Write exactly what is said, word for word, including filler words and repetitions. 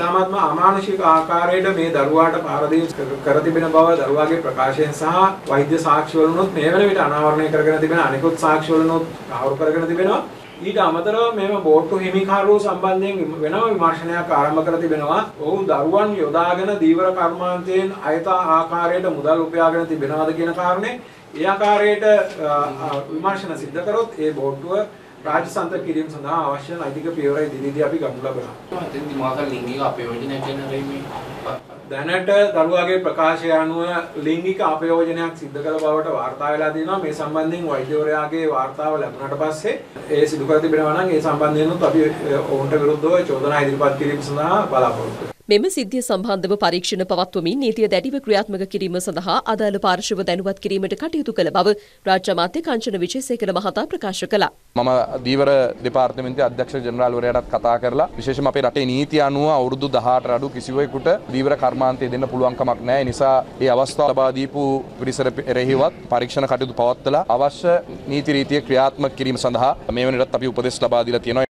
ඉතාමත්ම අමානුෂික ආකාරයට මේ දරුවාට පාරදීස් කර තිබෙන බව දරුවාගේ ප්‍රකාශයෙන් සහ වෛද්‍ය සාක්ෂිවලුනොත් මේ වෙන විට අනාවරණය කරගෙන තිබෙන අනිකුත් සාක්ෂිවලුනොත් ආවරු කරගෙන තිබෙනවා. ඊට අමතරව මේව බෝට්ටු හිමිකාරෝ සම්බන්ධයෙන් වෙනම විමර්ශනයක් ආරම්භ කර තිබෙනවා. ඔවුන් දරුවන් යොදාගෙන දීවර කර්මාන්තයෙන් අයථා ආකාරයට මුදල් උපයාගෙන තිබෙනවාද කියන කාරණේ ඒ ආකාරයට විමර්ශන සිද්ධ කරොත් ඒ බෝට්ටුව Rajasthan Kirim Sana, Avashan, I think a pure idea become Labra. I think the Maka Lingi Apeogena generally. Then at Taruage Prakashanu, Lingi Apeogena, Sidaka about Varta Ladina, may somebody, Vajorage, Varta, Lapanatapase, a Sidukati Bravana, a somebody, Ontarudo, Chodan, Kirim Sana, Balapur. මෙම සිද්ධිය සම්බන්ධව පරීක්ෂණ පවත්වමින් නීතිය දැඩිව ක්‍රියාත්මක කිරීම සඳහා අදාළ පාර්ශ්ව දැනුවත් කිරීමට කටයුතු කළ බව රාජ්‍ය අමාත්‍ය කංචන විජේසේකර මහතා ප්‍රකාශ කළා. මම දීවර දෙපාර්තමේන්තුවේ අධ්‍යක්ෂ ජෙනරාල්වරයාටත් කතා කරලා විශේෂම අපේ රටේ නීතිය අනුව අවුරුදු දහඅට අඩු කිසිවෙකුට දීවර කර්මාන්තය දෙන්න පුළුවන් කමක් නැහැ. ඒ නිසා මේ අවස්ථාව ලබා දීපු පිරිසර රෙහිවත් පරීක්ෂණ කටයුතු පවත්වලා අවශ්‍ය නීති රීතිය ක්‍රියාත්මක කිරීම සඳහා මේ වෙනකොටත් අපි උපදෙස් ලබා දීලා තියෙනවා.